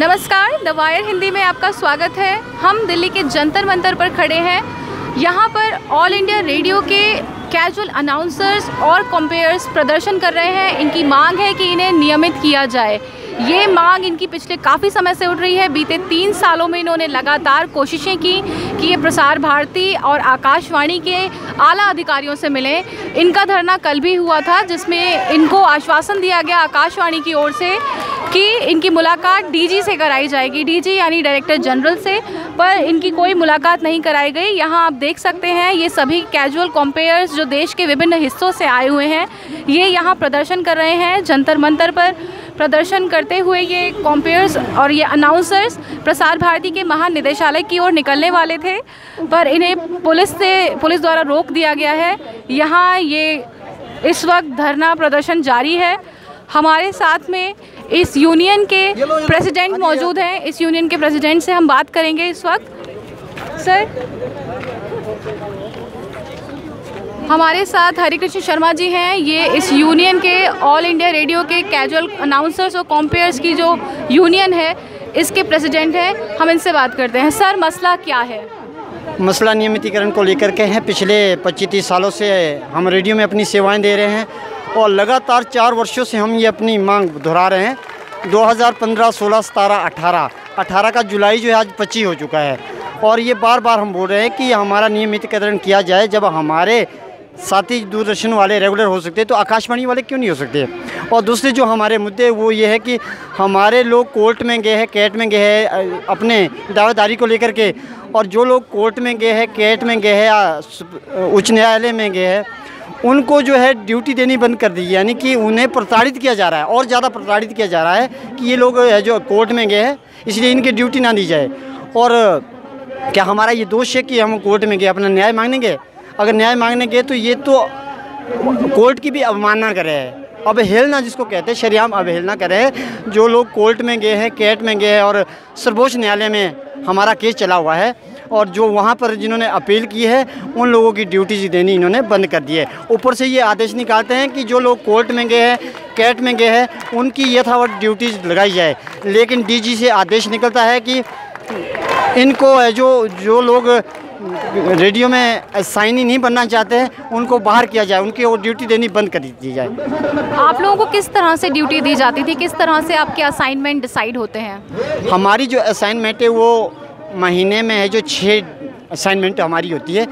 नमस्कार, the wire Hindi में आपका स्वागत है। हम दिल्ली के जंतर मंतर पर खड़े हैं। यहाँ पर ऑल इंडिया रेडियो के कैजुअल अनाउंसर्स और कॉम्पेयर्स प्रदर्शन कर रहे हैं। इनकी मांग है कि इन्हें नियमित किया जाए। ये मांग इनकी पिछले काफ़ी समय से उठ रही है। बीते 3 सालों में इन्होंने लगातार कोशिशें की कि ये प्रसार भारती और आकाशवाणी के आला अधिकारियों से मिलें। इनका धरना कल भी हुआ था, जिसमें इनको आश्वासन दिया गया आकाशवाणी की ओर से कि इनकी मुलाकात डीजी से कराई जाएगी, डीजी यानी डायरेक्टर जनरल से, पर इनकी कोई मुलाकात नहीं कराई गई। यहाँ आप देख सकते हैं ये सभी कैजुअल कॉम्पेयर्स जो देश के विभिन्न हिस्सों से आए हुए हैं, ये यहाँ प्रदर्शन कर रहे हैं। जंतर मंतर पर प्रदर्शन करते हुए ये कॉम्पेयर्स और ये अनाउंसर्स प्रसार भारती के महानिदेशालय की ओर निकलने वाले थे, पर इन्हें पुलिस द्वारा रोक दिया गया है। यहाँ ये इस वक्त धरना प्रदर्शन जारी है। हमारे साथ में इस यूनियन के प्रेसिडेंट मौजूद हैं। इस यूनियन के प्रेसिडेंट से हम बात करेंगे इस वक्त। सर, हमारे साथ हरि कृष्ण शर्मा जी हैं। ये इस यूनियन के ऑल इंडिया रेडियो के कैजुअल अनाउंसर्स और कॉम्पेयर्स की जो यूनियन है, इसके प्रेसिडेंट हैं। हम इनसे बात करते हैं। सर, मसला क्या है? मसला नियमितीकरण को लेकर के हैं। पिछले 25-30 सालों से हम रेडियो में अपनी सेवाएँ दे रहे हैं और लगातार 4 वर्षों से हम ये अपनी मांग दोहरा रहे हैं। 2015, 16, 17, 18 का जुलाई जो है आज 25 हो चुका है, और ये बार बार हम बोल रहे हैं कि हमारा नियमितकरण किया जाए। जब हमारे साथी दूरदर्शन वाले रेगुलर हो सकते हैं, तो आकाशवाणी वाले क्यों नहीं हो सकते? और दूसरे जो हमारे मुद्दे, वो ये है कि हमारे लोग कोर्ट में गए हैं, कैट में गए हैं अपने दावेदारी को लेकर के, और जो लोग कोर्ट में गए हैं, कैट में गए हैं या उच्च न्यायालय में गए हैं, उनको जो है ड्यूटी देनी बंद कर दी। यानी कि उन्हें प्रताड़ित किया जा रहा है, और ज़्यादा प्रताड़ित किया जा रहा है कि ये लोग जो कोर्ट में गए हैं इसलिए इनकी ड्यूटी ना दी जाए। और क्या हमारा ये दोष है कि हम कोर्ट में गए अपना न्याय मांगने गए? अगर न्याय मांगने गए तो ये तो कोर्ट की भी अवमानना कर रहे हैं, अवहेलना जिसको कहते हैं, शरेआम अवहेलना कर रहे हैं। जो लोग कोर्ट में गए हैं, कैट में गए हैं और सर्वोच्च न्यायालय में हमारा केस चला हुआ है, और जो वहाँ पर जिन्होंने अपील की है उन लोगों की ड्यूटी देनी इन्होंने बंद कर दी है। ऊपर से ये आदेश निकालते हैं कि जो लोग कोर्ट में गए हैं, कैट में गए हैं, उनकी यथावत ड्यूटीज लगाई जाए, लेकिन डीजी से आदेश निकलता है कि इनको जो लोग रेडियो में साइन ही नहीं बनना चाहते हैं, उनको बाहर किया जाए, उनकी वो ड्यूटी देनी बंद कर दी जाए। आप लोगों को किस तरह से ड्यूटी दी जाती थी? किस तरह से आपके असाइनमेंट डिसाइड होते हैं? हमारी जो असाइनमेंट है वो महीने में है, जो 6 असाइनमेंट हमारी होती है।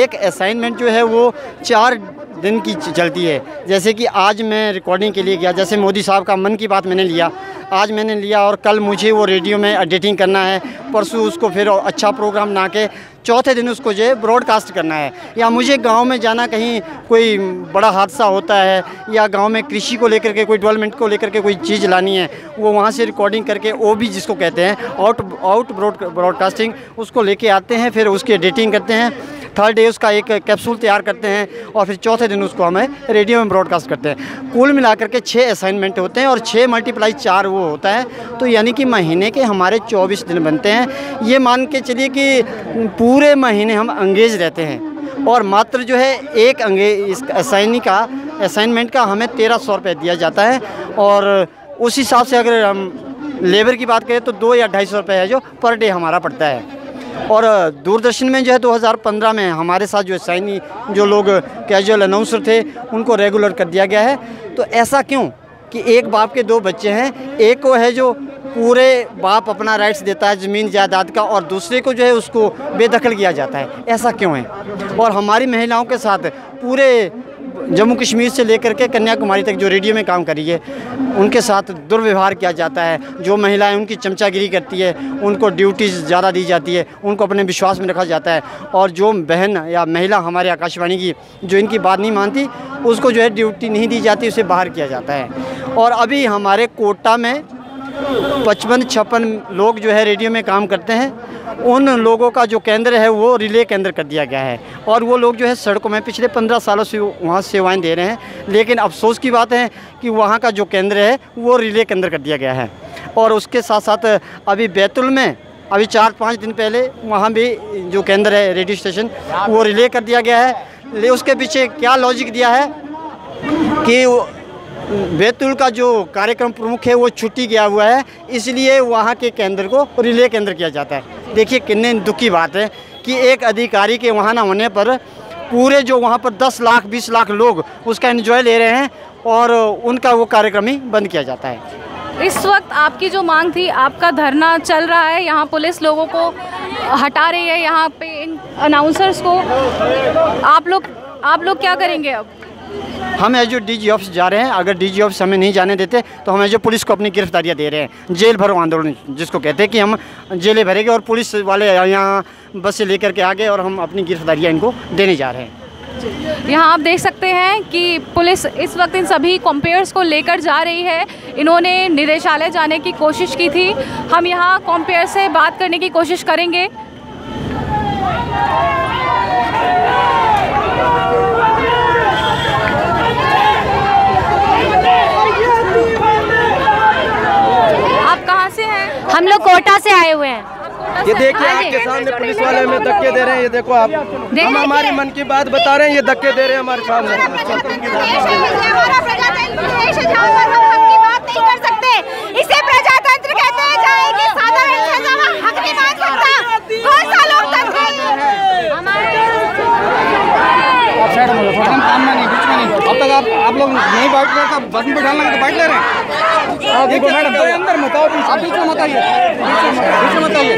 एक असाइनमेंट जो है वो 4 दिन की चलती है। जैसे कि आज मैं रिकॉर्डिंग के लिए गया, जैसे मोदी साहब का मन की बात मैंने लिया, आज मैंने लिया, और कल मुझे वो रेडियो में एडिटिंग करना है, परसों उसको फिर अच्छा प्रोग्राम बना के चौथे दिन उसको जो है ब्रॉडकास्ट करना है। या मुझे गांव में जाना, कहीं कोई बड़ा हादसा होता है या गांव में कृषि को लेकर के, कोई डेवलपमेंट को लेकर के कोई चीज़ लानी है, वो वहां से रिकॉर्डिंग करके ओबी जिसको कहते हैं, आउट ब्रॉडकास्टिंग, उसको लेके आते हैं, फिर उसकी एडिटिंग करते हैं। थर्ड डे उसका एक कैप्सूल तैयार करते हैं, और फिर चौथे दिन उसको हमें रेडियो में ब्रॉडकास्ट करते हैं। कुल मिलाकर के 6 असाइनमेंट होते हैं, और 6 × 4 वो होता है, तो यानी कि महीने के हमारे 24 दिन बनते हैं। ये मान के चलिए कि पूरे महीने हम अंगेज रहते हैं, और मात्र जो है एक असाइनमेंट का हमें 1300 रुपये दिया जाता है, और उस हिसाब से अगर हम लेबर की बात करें तो 200 या 250 रुपये है जो पर डे हमारा पड़ता है। और दूरदर्शन में जो है 2015 में हमारे साथ जो साइनी जो लोग कैजुअल अनाउंसर थे, उनको रेगुलर कर दिया गया है। तो ऐसा क्यों कि एक बाप के 2 बच्चे हैं, एक को है जो पूरे बाप अपना राइट्स देता है ज़मीन जायदाद का, और दूसरे को जो है उसको बेदखल किया जाता है। ऐसा क्यों है? और हमारी महिलाओं के साथ पूरे जम्मू कश्मीर से लेकर के कन्याकुमारी तक जो रेडियो में काम कर रही है, उनके साथ दुर्व्यवहार किया जाता है। जो महिलाएं उनकी चमचागिरी करती है, उनको ड्यूटीज़ ज़्यादा दी जाती है, उनको अपने विश्वास में रखा जाता है। और जो बहन या महिला हमारे आकाशवाणी की जो इनकी बात नहीं मानती, उसको जो है ड्यूटी नहीं दी जाती, उसे बाहर किया जाता है। और अभी हमारे कोटा में 55-56 लोग जो है रेडियो में काम करते हैं। उन लोगों का जो केंद्र है वो रिले केंद्र कर दिया गया है, और वो लोग जो है सड़कों में पिछले 15 सालों से वहाँ सेवाएं दे रहे हैं। लेकिन अफसोस की बात है कि वहाँ का जो केंद्र है वो रिले केंद्र कर दिया गया है। और उसके साथ साथ अभी बैतूल में अभी 4-5 दिन पहले वहाँ भी जो केंद्र है रेडियो स्टेशन, वो रिले कर दिया गया है। उसके पीछे क्या लॉजिक दिया है कि बैतूल का जो कार्यक्रम प्रमुख है वो छुट्टी गया हुआ है, इसलिए वहाँ के केंद्र को रिले केंद्र किया जाता है। देखिए कितने दुख की बात है कि एक अधिकारी के वहाँ ना होने पर पूरे जो वहाँ पर 10 लाख 20 लाख लोग उसका एंजॉय ले रहे हैं और उनका वो कार्यक्रम ही बंद किया जाता है। इस वक्त आपकी जो मांग थी, आपका धरना चल रहा है, यहाँ पुलिस लोगों को हटा रही है, यहाँ पे इन अनाउंसर्स को, आप लोग क्या करेंगे अब? हम एज ओ DG ऑफिस जा रहे हैं, अगर DG ऑफिस हमें नहीं जाने देते तो हम एज ओ पुलिस को अपनी गिरफ्तारियां दे रहे हैं। जेल भरो आंदोलन जिसको कहते हैं कि हम जेलें भरेंगे और पुलिस वाले यहाँ बस से लेकर के आ गए और हम अपनी गिरफ्तारियां इनको देने जा रहे हैं। यहाँ आप देख सकते हैं कि पुलिस इस वक्त इन सभी कॉम्पेयर्स को लेकर जा रही है। इन्होंने निदेशालय जाने की कोशिश की थी। हम यहाँ कॉम्पेयर से बात करने की कोशिश करेंगे। हम लोग कोटा से आए हुए हैं। ये देखिए आपके सामने पुलिस वाले हमें धक्के दे रहे हैं। ये देखो आप, हम हमारे मन की बात बता रहे हैं, ये धक्के दे रहे हैं हमारे सामने। इसे प्रजातंत्र कहते हैं। जाएगी साधारण सजा, हक नहीं मांग सकता, कौन सा लोकतंत्र है? अब तक आप लोग नहीं बैठ रहे थे, बस में बैठा लगे तो बैठ ले रहे हैं। देखो मैडम तो अंदर मत आओ, बीच में मत आइए, बीच में मत आइए।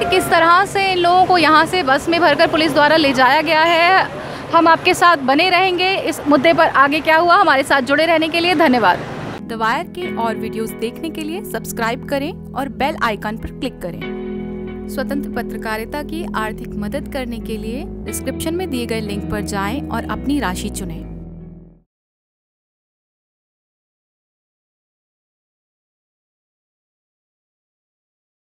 कि किस तरह से इन लोगों को यहाँ से बस में भरकर पुलिस द्वारा ले जाया गया है। हम आपके साथ बने रहेंगे इस मुद्दे पर, आगे क्या हुआ हमारे साथ जुड़े रहने के लिए धन्यवाद। द वायर के और वीडियोस देखने के लिए सब्सक्राइब करें और बेल आइकन पर क्लिक करें। स्वतंत्र पत्रकारिता की आर्थिक मदद करने के लिए डिस्क्रिप्शन में दिए गए लिंक पर जाएं और अपनी राशि चुनें।